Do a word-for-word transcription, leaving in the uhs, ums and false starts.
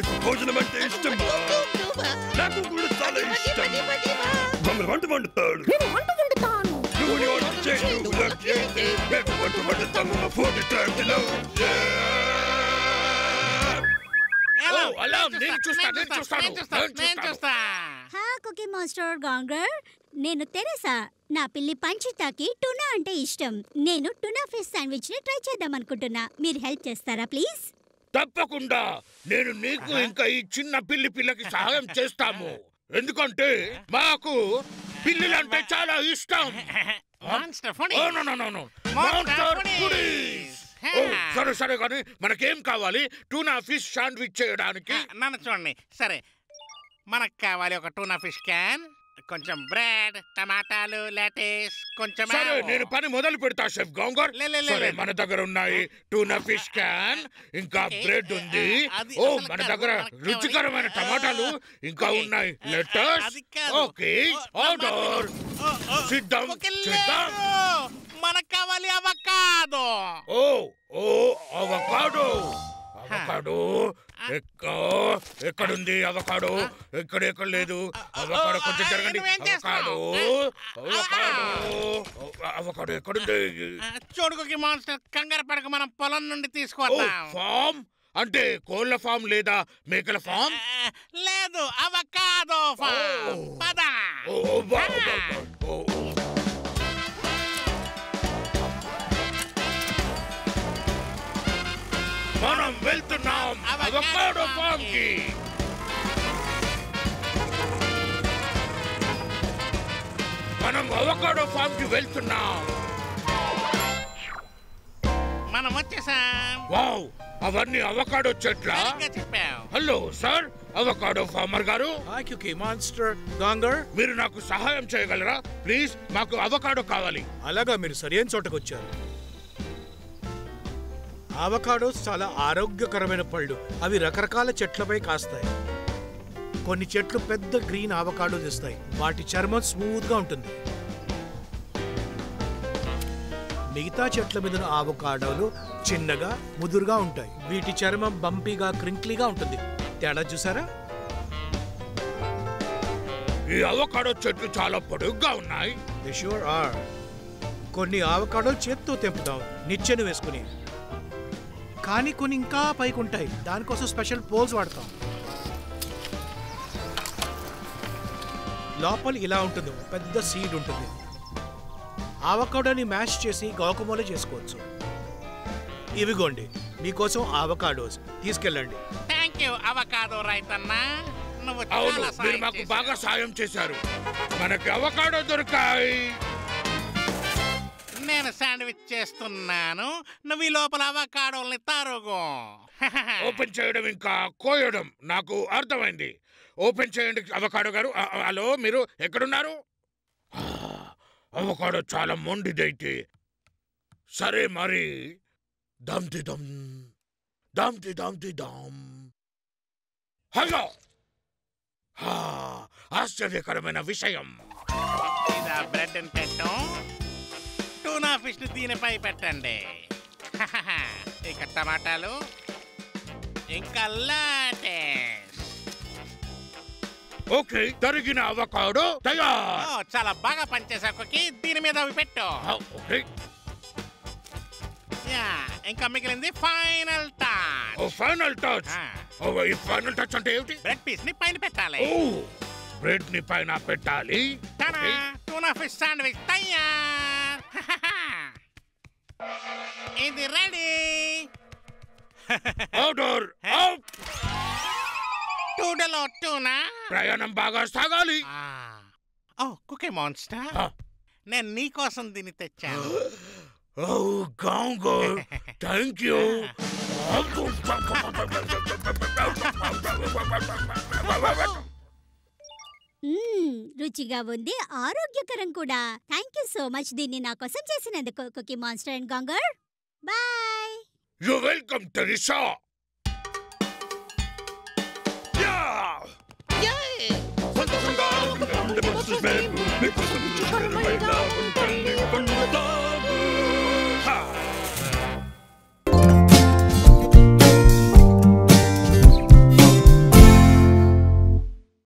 నీకు భోజనం అంటే ఇష్టమా? నాకు కూడా చాలా ఇష్టం. వంట వంట వండుతాడు. నేను వంట వండుతాను. నువ్వు వంట చేయి, నాకు ఏంటి? మేము వంట వండుతాము మా ఫోర్టీ టైమ్లో. హలో హలో నేను చూస్తాను, నేను చూస్తాను, నేను చూస్తా. హా కుకీ మాస్టర్ గోంగర్, నేను తెరేసా. నా పిల్లి పంచితాకి టునా అంటే ఇష్టం. నేను టునా ఫిష్ శాండ్విచ్ ని ట్రై చేద్దాం అనుకుంటున్నా. మీరు హెల్ప్ చేస్తారా ప్లీజ్? తప్పకుండా. నేను నీకు ఇంకా ఈ చిన్న పిల్లి పిల్లకి సహాయం చేస్తాము. ఎందుకంటే మాకు పిల్లులంటే చాలా ఇష్టం. సరే సరే కానీ మనకేం కావాలి టూనా ఫిష్ శాండ్విచ్ చేయడానికి? నన్ను చూడండి. సరే మనకు కావాలి ఒక టూనా ఫిష్ క్యాన్, కొంచెం బ్రెడ్, టమాటాలు, లెటస్, కొంచెం. సరే నేను పని మొదలు పెడతా షెఫ్ గోంగర్. సరే మన దగ్గర ఉన్నాయి టూనా ఫిష్ క్యాన్, ఇంకా బ్రెడ్ ఉంది. ఓ మన దగ్గర రుచికరమైన టమాటాలు ఇంకా ఉన్నాయి, లెటస్. Okay order. సిద్ధం సిద్ధం. మనకు కావాలి అవకాడో. ఓ ఓ అవకాడో. అవకాడో ఎక్కో ఎక్కడుంది? అవకాడో ఎక్కడ ఎక్కడ లేదు. అవకాడో కొంచెం జరగండి. అవకాడో అవకాడో ఎక్కడుంది? చూడుకోకి మాన్స్టర్, కంగారు పడక మనం పొలం నుండి తీసుకువద్దాం. ఫామ్ అంటే కోళ్ళ ఫామ్ లేదా మేకల ఫామ్? లేదు, అవకాడో ఫామ్. పద. మనం వెళ్తున్నాం అవకాడో ఫామ్ కి. మనం అవకాడో ఫామ్ కి వెళ్తున్నాం. మనం వచ్చేసాం. వావ్, అవన్నీ అవకాడో చెట్ల. హలో సార్ అవకాడో ఫార్మర్ గారు. క్యూకీ మాన్స్టర్ గోంగర్, మీరు నాకు సహాయం చేయగలరా ప్లీజ్? మాకు అవకాడో కావాలి. అలాగా, మీరు సరైన చోటకు వచ్చారు. అవకాడోస్ చాలా ఆరోగ్యకరమైన పళ్ళు. అవి రకరకాల చెట్లపై కాస్తాయి. కొన్ని చెట్లు పెద్ద గ్రీన్ అవకాడోస్ ఇస్తాయి. వాటి చర్మం స్మూత్గా ఉంటుంది. మిగతా చెట్ల మీద అవకాడోలు చిన్నగా ముదురుగా ఉంటాయి. వీటి చర్మం బంపీగా క్రింక్లీగా ఉంటుంది. తేడా చూసారా? ఈ అవకాడో చెట్లు చాలా పొడుగ్గా ఉన్నాయి. కొన్ని అవకాడోలు చేత్తో తెంపుతాం నిచ్చెను వేసుకుని. కానీ కొన్ని ఇంకా పైకి ఉంటాయి. దానికోసం స్పెషల్ పోల్స్ వాడతాం. లోపల ఇలా ఉంటుంది, పెద్ద సీడ్ ఉంటుంది. ఆవకాడోని మ్యాష్ చేసి గాకుమూల చేసుకోవచ్చు. ఇవిగోండి మీకోసం ఆవకాడోస్, తీసుకెళ్ళండి. థ్యాంక్ యూ అవకాడో రైతన్న, నువ్వు నాకు బాగా సాయం చేశారు. మనకి అవకాడో దొరికాయి. నేను శాండ్విచ్ చేస్తున్నాను, నువ్వు ఈ లోపల అవకాడోల్ని తారుగో. ఓపెన్ చేయడం ఇంకా కోయడం నాకు అర్థమైంది. ఓపెన్ చేయండి అవకాడో గారు. హలో మీరు ఎక్కడున్నారు? అవకాడో చాలా మొండిదైతే. సరే మరి దాంతి దమ్ దాంతి దాంతి దామ్. హలో, ఆశ్చర్యకరమైన విషయం. బ్రెడ్ అండ్ పెట్టాం. టూనా ఫిష్ని దీనిపై పెట్టండి. ఇక టమాటాలు, ఇంకా లాటెస్. ఓకే, తరిగిన అవకాడో తయారు. చాలా బాగా పనిచేసా కుకీ. దీని మీద అవి పెట్టు. ఇంకా మిగిలింది final touch. Final touch. Final touch అంటే ఏమిటి? బ్రెడ్ పీస్ ని పైన పెట్టాలి. బ్రెడ్ ని పైన పెట్టాలి. టూనా ఫిష్ శాండ్విచ్ తయారు. ఇది రెడీ. Order out. టూడలో టూనా. ప్రయాణం బాగా సాగాలి. ఓ కుకీ మాన్స్టర్, నేను నీకోసం దీన్ని తెచ్చాను. ఓ గోంగర్, థ్యాంక్ యూ. రుచిగా ఉంది, ఆరోగ్యకరం కూడా. థ్యాంక్ యూ సో మచ్ దీన్ని నా కోసం చేసినందుకు cookie monster and Gonger. Bye. You welcome Teresa. Yeah yeah.